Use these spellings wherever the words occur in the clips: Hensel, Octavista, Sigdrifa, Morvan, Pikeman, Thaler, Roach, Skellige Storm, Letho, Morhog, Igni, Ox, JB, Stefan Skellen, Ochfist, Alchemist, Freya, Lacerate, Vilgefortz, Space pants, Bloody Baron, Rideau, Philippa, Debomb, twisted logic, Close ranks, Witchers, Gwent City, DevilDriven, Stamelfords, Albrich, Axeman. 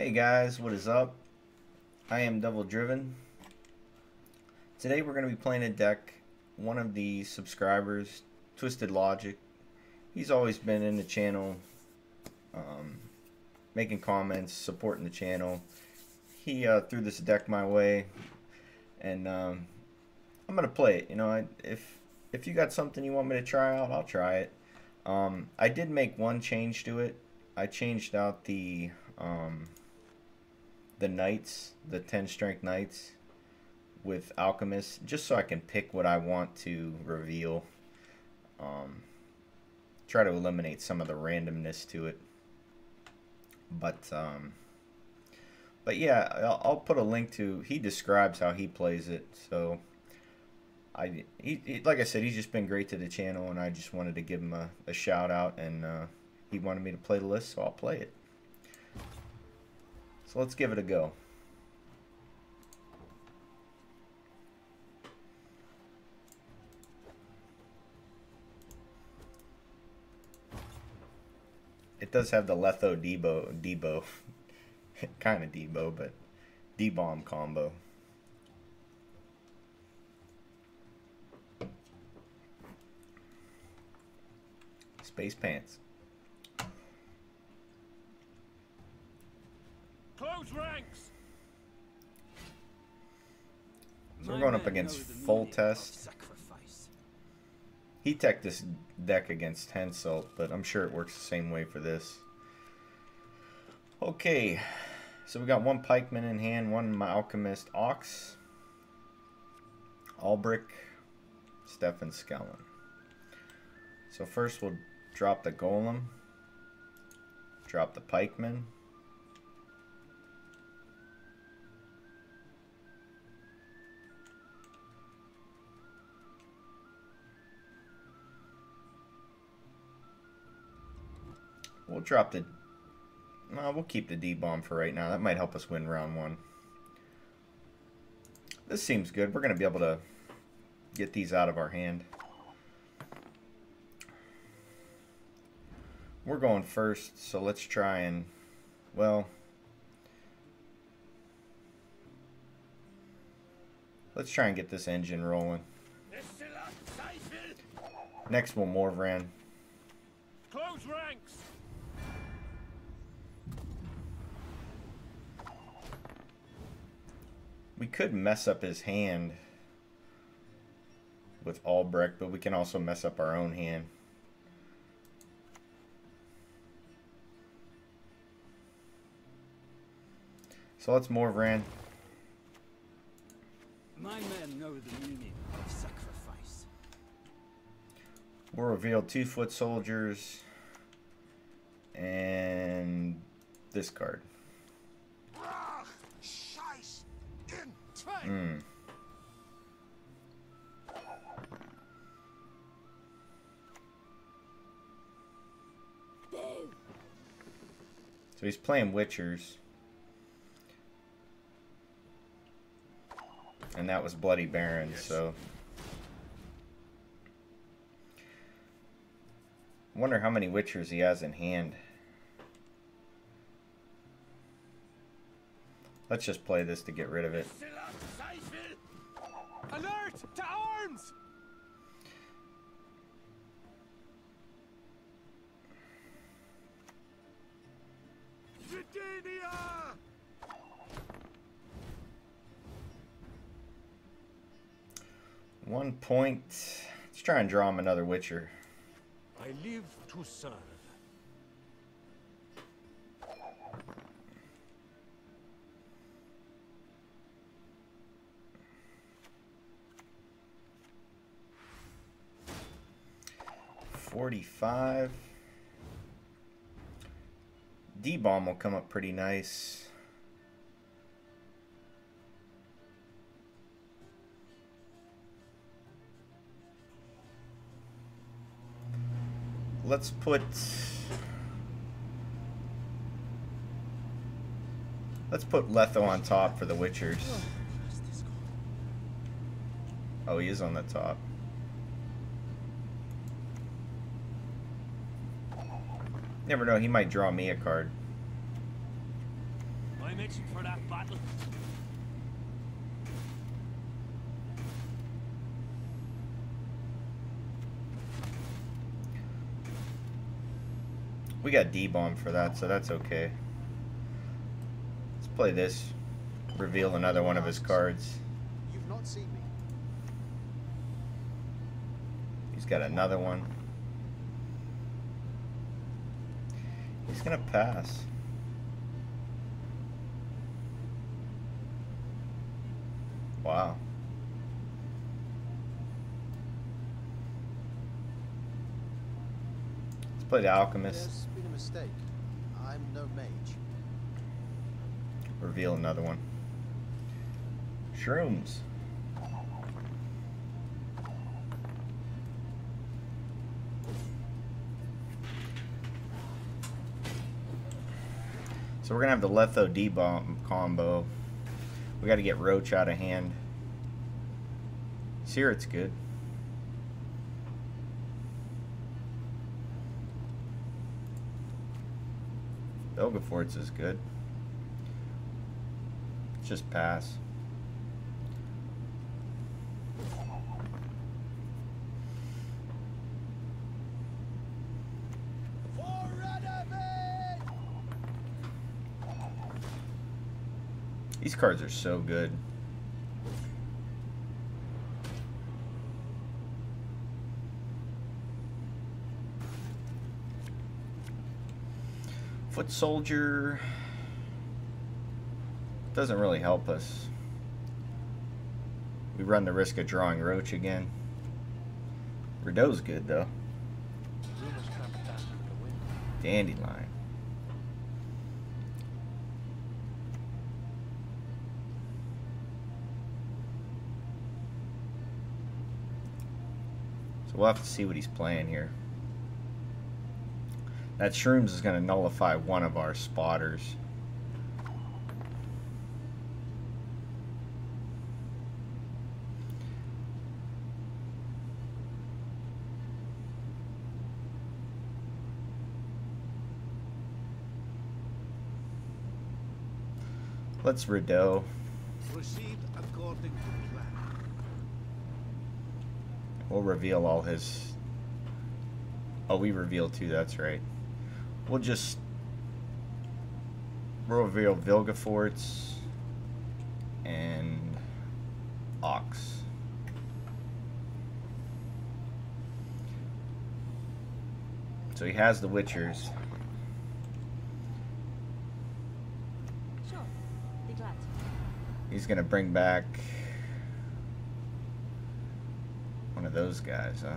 Hey guys, what is up? I am DevilDriven. Today we're going to be playing a deck. One of the subscribers, Twisted Logic, he's always been in the channel, making comments, supporting the channel. He threw this deck my way, and I'm going to play it. You know, if you got something you want me to try out, I'll try it. I did make one change to it. I changed out the knights, the 10 strength knights with Alchemist, just so I can pick what I want to reveal. Try to eliminate some of the randomness to it. But yeah, I'll put a link to, he describes how he plays it. So like I said, he's just been great to the channel, and I just wanted to give him a shout out, and he wanted me to play the list, so I'll play it. So let's give it a go. It does have the Letho Debo kind of Debo, but Debomb combo. Space pants. Close ranks. So we're going up against Full Test. He teched this deck against Hensel, but I'm sure it works the same way for this. Okay, so we got one Pikeman in hand, one Alchemist, Ox, Albrich, Stefan Skellen. So first we'll drop the Golem, drop the Pikeman. We'll drop the... No, we'll keep the D-bomb for right now. That might help us win round one. This seems good. We're going to be able to get these out of our hand. We're going first, so let's try and... Well... Let's try and get this engine rolling. Next we'll Morvan. Close ranks! We could mess up his hand with Albrich, but we can also mess up our own hand. So let's Morvan. My men know the meaning of sacrifice. We'll reveal 2-foot soldiers and this card. So he's playing Witchers, and that was Bloody Baron. Yes. So I wonder how many Witchers he has in hand. Let's just play this to get rid of it. Alert to arms! One point. Let's try and draw him another Witcher. I live to serve. D-bomb will come up pretty nice. Let's put... Let's put Letho on top for the Witchers. Oh, he is on the top. Never know, he might draw me a card. preparation for that battle. We got Debomb for that, so that's okay. Let's play this. Reveal another one of his cards. You've not seen me. He's got another one. He's gonna pass. Wow. Let's play the Alchemist. There's been a mistake. I'm no mage. Reveal another one. Shrooms. So we're gonna have the Letho Debomb combo. We got to get Roach out of hand. Searet's good. Vilgefortz is good. Just pass. These cards are so good. Foot soldier doesn't really help us. We run the risk of drawing Roach again. Rideau's good though. Dandelion. So we'll have to see what he's playing here. That Shrooms is going to nullify one of our spotters. Let's Rideau. Proceed according to plan. We'll reveal all his... Oh, we reveal too, that's right. We'll just... We'll reveal Vilgefortz and Ox. So he has the Witchers. Sure. Be glad. He's gonna bring back one of those guys, huh?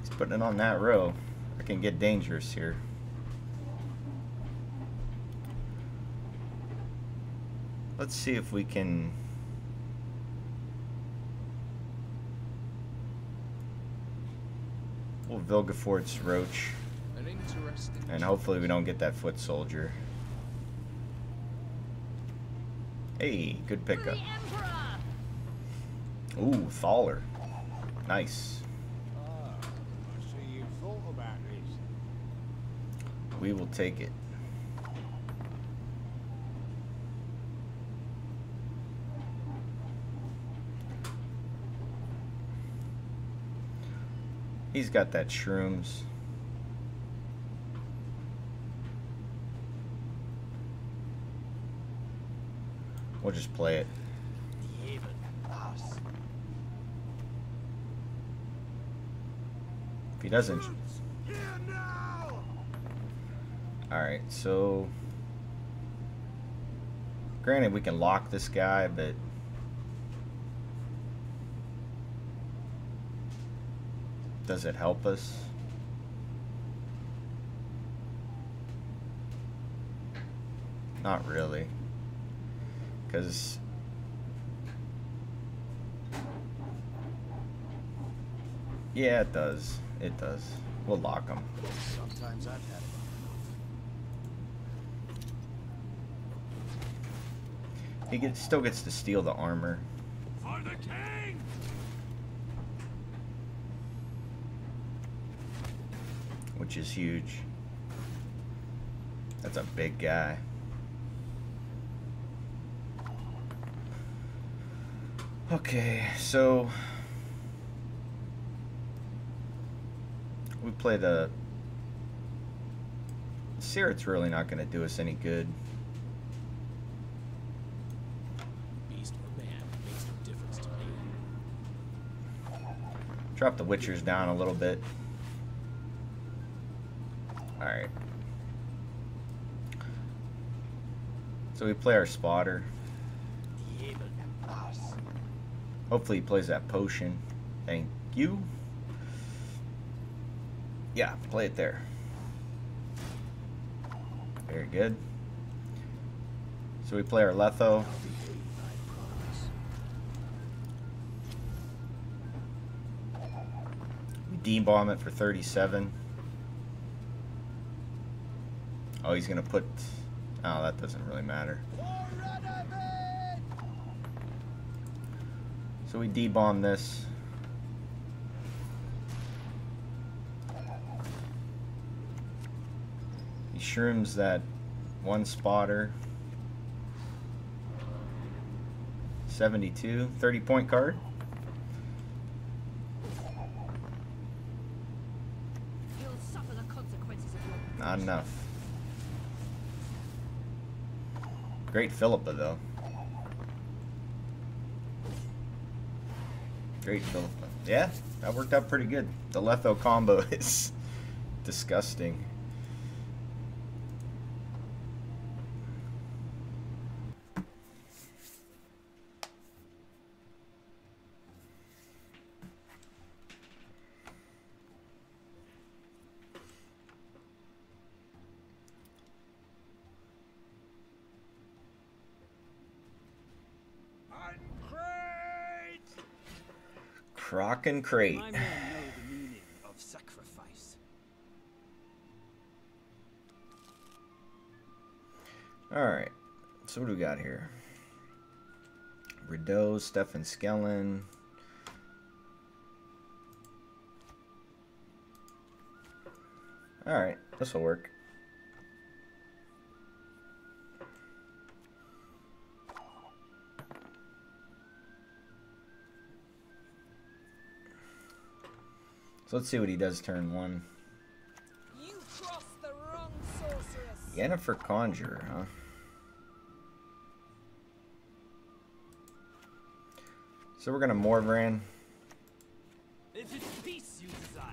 He's putting it on that row. I can get dangerous here. Let's see if we can... We'll Vilgefortz Roach. And hopefully we don't get that foot soldier. Hey, good pickup. Ooh, Thaler. Nice. So you thought about this. We will take it. He's got that Shrooms. We'll just play it. If he doesn't... Alright, so... Granted, we can lock this guy, but... Does it help us? Not really. Because yeah, it does. It does. We'll lock them. Sometimes I've had it. He gets, still gets to steal the armor. For the king! Which is huge. That's a big guy. Okay, so we played a Sirret's really not going to do us any good. Beast or man makes no difference to me. Drop the Witchers down a little bit. All right. So we play our spotter. Hopefully he plays that potion. Thank you. Yeah, play it there. Very good. So we play our Letho. We debomb it for 37. Oh, he's gonna put... Oh, that doesn't really matter. So we debomb this. He shrooms that one spotter. 72, 30 point card. You'll suffer the consequences of your position. Not enough. Great Philippa though. Great Philippa. Yeah, that worked out pretty good. The Letho combo is disgusting. And crate. My men know the meaning of sacrifice. All right, so what do we got here? Rideau, Stefan Skellen. All right, this will work. So let's see what he does turn one. You crossed the wrong sorceress. Yennefer Conjurer, huh? So we're gonna Morvan. If it's peace you desire,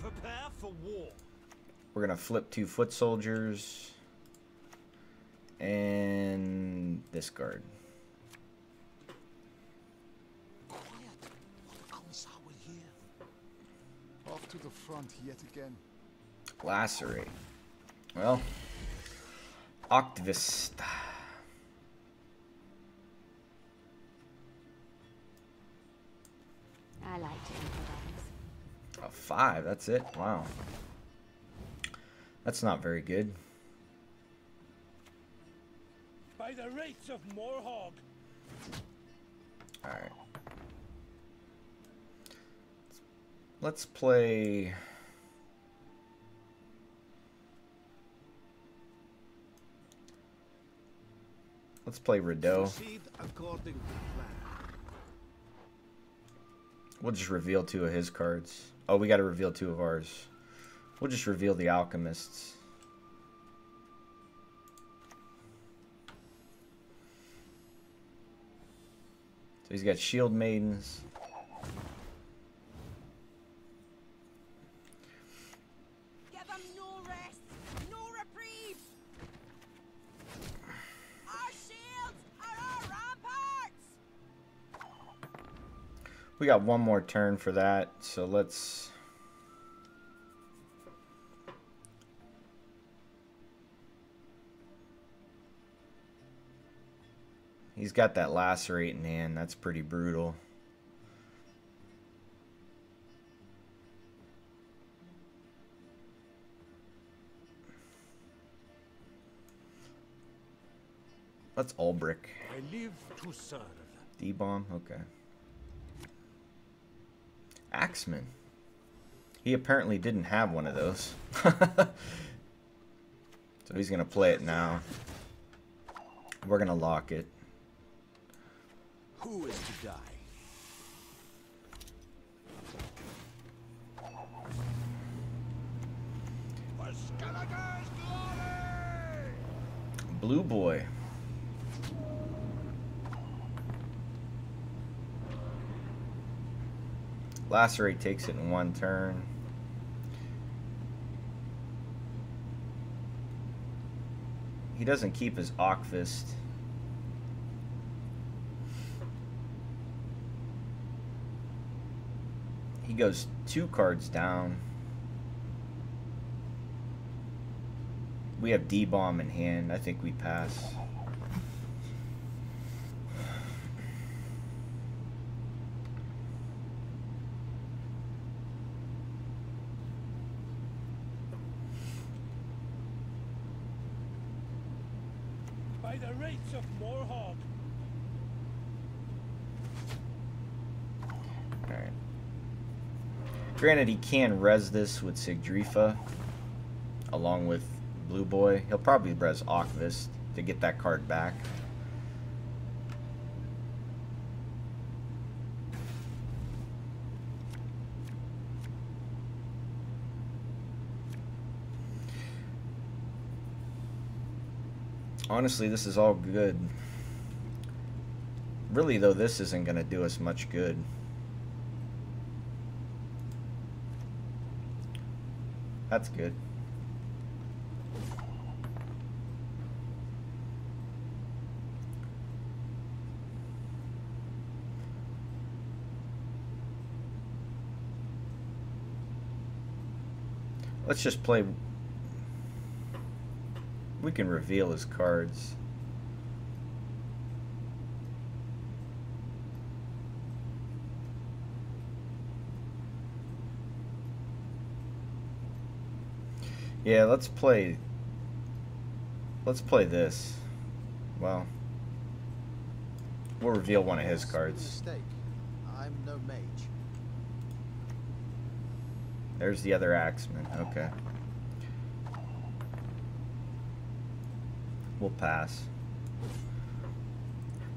prepare for war. We're gonna flip two foot soldiers and discard. To the front yet again. Lacerate. Well, Octavista. I like to improvise. A 5, that's it. Wow. That's not very good. By the rates of Morhog. Alright. Let's play. Let's play Rideau. We'll just reveal two of his cards. Oh, we got to reveal two of ours. We'll just reveal the Alchemists. So he's got Shield Maidens. We got one more turn for that, so let's he's got that Lacerate in hand. That's pretty brutal. Let's Albrich. I live to serve. Debomb, okay. Axeman. He apparently didn't have one of those. So he's gonna play it now. We're gonna lock it. Who is to die? Blue Boy. Lacerate takes it in one turn. He doesn't keep his Ochfist. He goes 2 cards down. We have Debomb in hand. I think we pass. By the rates of Morhog. Alright. Granted, he can res this with Sigdrifa along with Blue Boy. He'll probably res Octavista to get that card back. Honestly, this is all good. Really, though, this isn't going to do us much good. That's good. Let's just play. We can reveal his cards. Yeah, let's play. Let's play this. Well, we'll reveal one of his cards. I'm no mage. There's the other Axeman. Okay. We'll pass.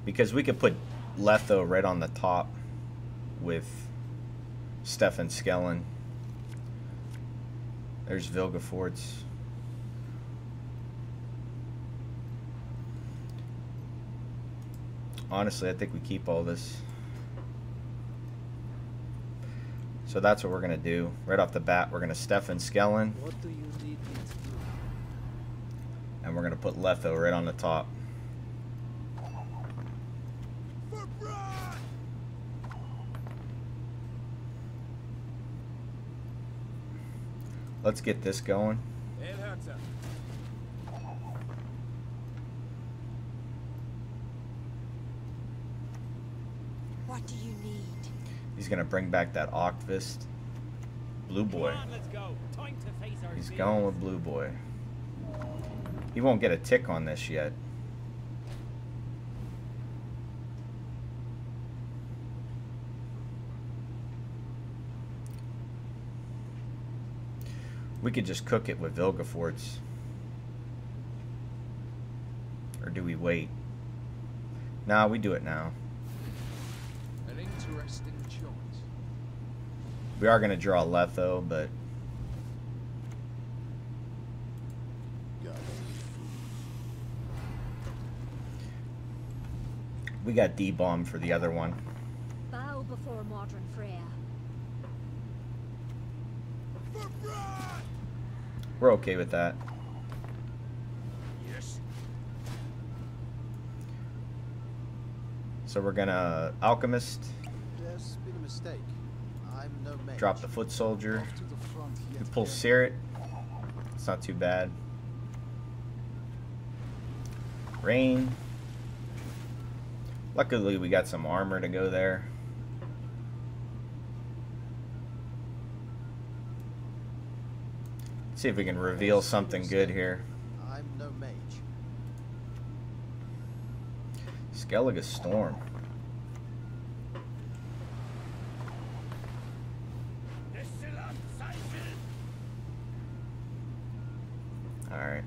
Because we could put Letho right on the top with Stefan Skellen. There's Vilgefortz. Honestly, I think we keep all this. So that's what we're going to do. Right off the bat, we're going to Stefan Skellen. What do you need me to do? And we're going to put Letho right on the top. Let's get this going. What do you need? He's going to bring back that Octavista. Blue Boy. He's going with Blue Boy. He won't get a tick on this yet. We could just cook it with Vilgefortz. Or do we wait? Nah, we do it now. An interesting choice. We are going to draw Letho, but... we got Debomb for the other one. Bow before modern Freya. We're okay with that. Yes. So we're gonna Alchemist. There's been a mistake. I'm no mage. Drop the foot soldier. We pull Sirit. It's not too bad. Rain. Luckily, we got some armor to go there. Let's see if we can reveal something good here. I'm no mage. Skellige Storm. All right.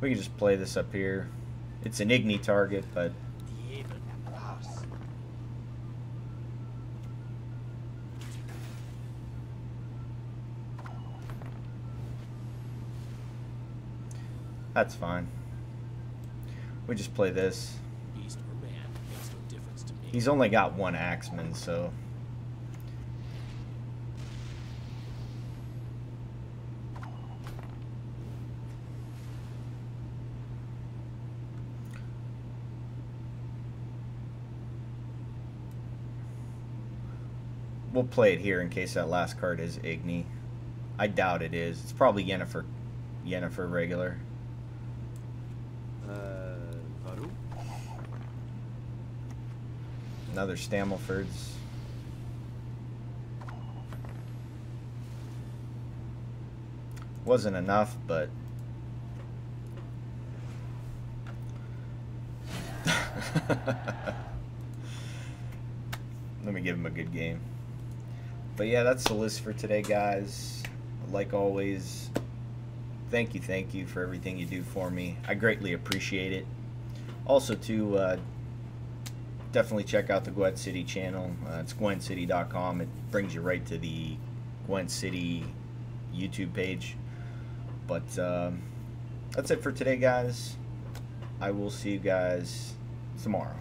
We can just play this up here. It's an Igni target, but... that's fine. We just play this. He's only got one Axeman, so... we'll play it here in case that last card is Igni. I doubt it is. It's probably Yennefer. Yennefer regular. Another Stamelfords. Wasn't enough, but let me give him a good game. But yeah, that's the list for today, guys. Like always, thank you for everything you do for me. I greatly appreciate it. Also, to definitely check out the Gwent City channel. It's gwentcity.com. It brings you right to the Gwent City YouTube page. But that's it for today, guys. I will see you guys tomorrow.